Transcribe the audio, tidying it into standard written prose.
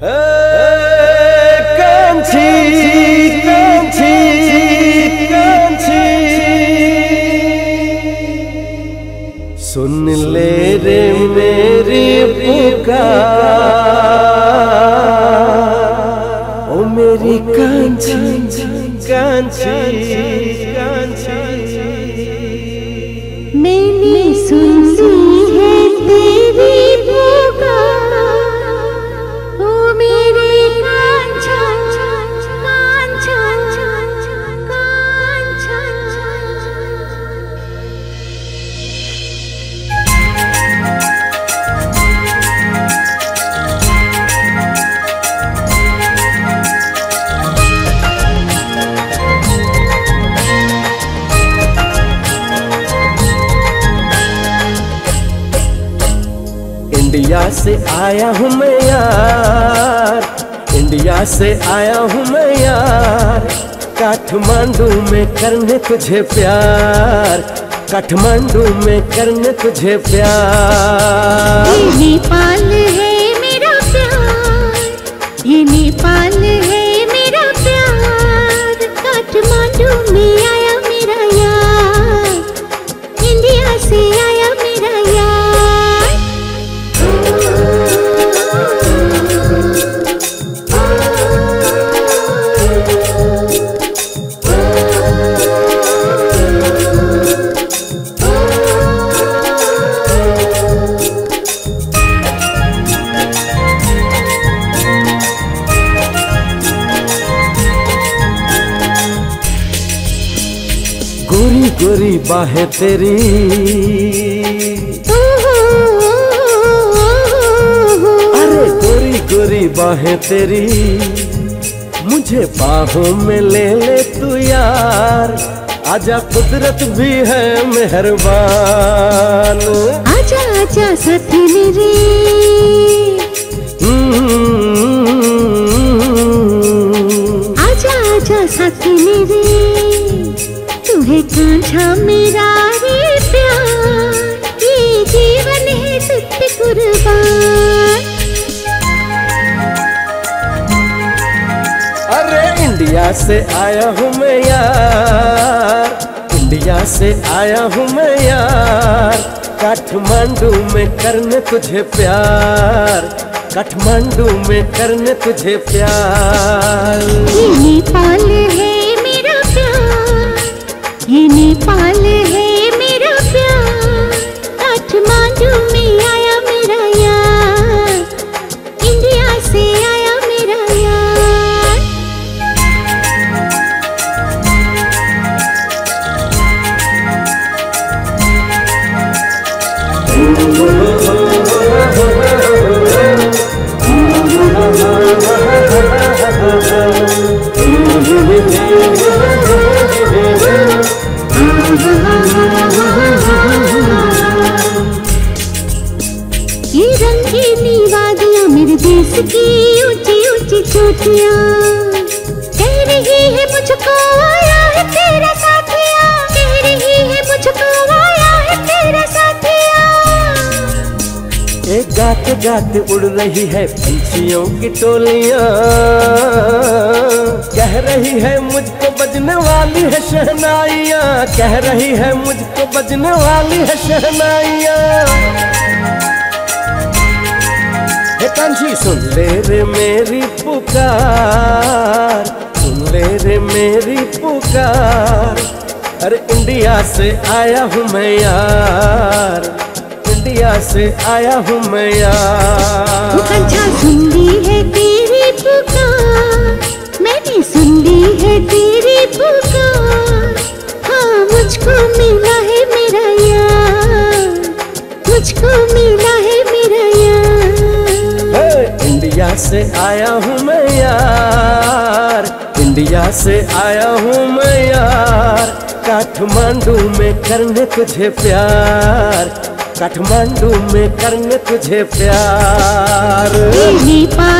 सुन ले रे मेरी पुकार, ओ मेरी कांची कांची कांची। मैंने सुन ली है तेरी पुकार, ओ मेरी कांचा कांचा कांचा। इंडिया से आया हूँ मैं यार, इंडिया से आया हूँ मैं यार, काठमांडू में करने तुझे प्यार, काठमांडू में करने तुझे प्यार। ये नेपाल है मेरा प्यार, ये नेपाल है मेरा प्यार, काठमांडू में आया मेरा यार, इंडिया से आया मेरा यार। गोरी गोरी बाहें तेरी, अरे गोरी गोरी बाहें तेरी, मुझे बाहों में ले ले तू यार, आजा कुदरत भी है मेहरबान, आजा आजा साथी मेरे, आजा आजा साथी मेरे। तुहे कांझा मेरा रे प्यार, ये जीवन है तुझ पे कुर्बान। अरे इंडिया से आया हूँ मैं यार, इंडिया से आया हूँ मैं यार, काठमांडू में करने तुझे प्यार, काठमांडू में करने तुझे प्यार। ये नेपाल है मेरा प्यार, ये नेपाल है मेरा प्यार, काठमांडू में आया मेरा यार, इंडिया से आया मेरा यार। ये रंगीनी वादियाँ मेरे देश की ऊंची ऊंची चोटियाँ, कह रही है मुझको आया है तेरा साथिया, कह रही है मुझको आया है तेरा साथिया। एक गाते गाते उड़ रही है पंछियों की टोलियाँ, कह रही है मुझको बजने वाली है शहनाइयाँ, कह रही है मुझको बजने वाली है शहनाइयाँ। हे पंछी सुन ले रे मेरी पुकार, सुन ले रे मेरी पुकार, अरे इंडिया से आया हूँ मैं यार, इंडिया से आया हूँ मैं यार। सुनती है तेरी पुकार, मैंने सुन ली है तेरी पुकार, हाँ मुझको मिला है मेरा यार, मुझको मिला है मेरा यार। इंडिया से आया हूँ मैं यार, इंडिया से आया हूँ मैं यार, काठमांडू में करने तुझे प्यार, काठमांडू में करने तुझे प्यार।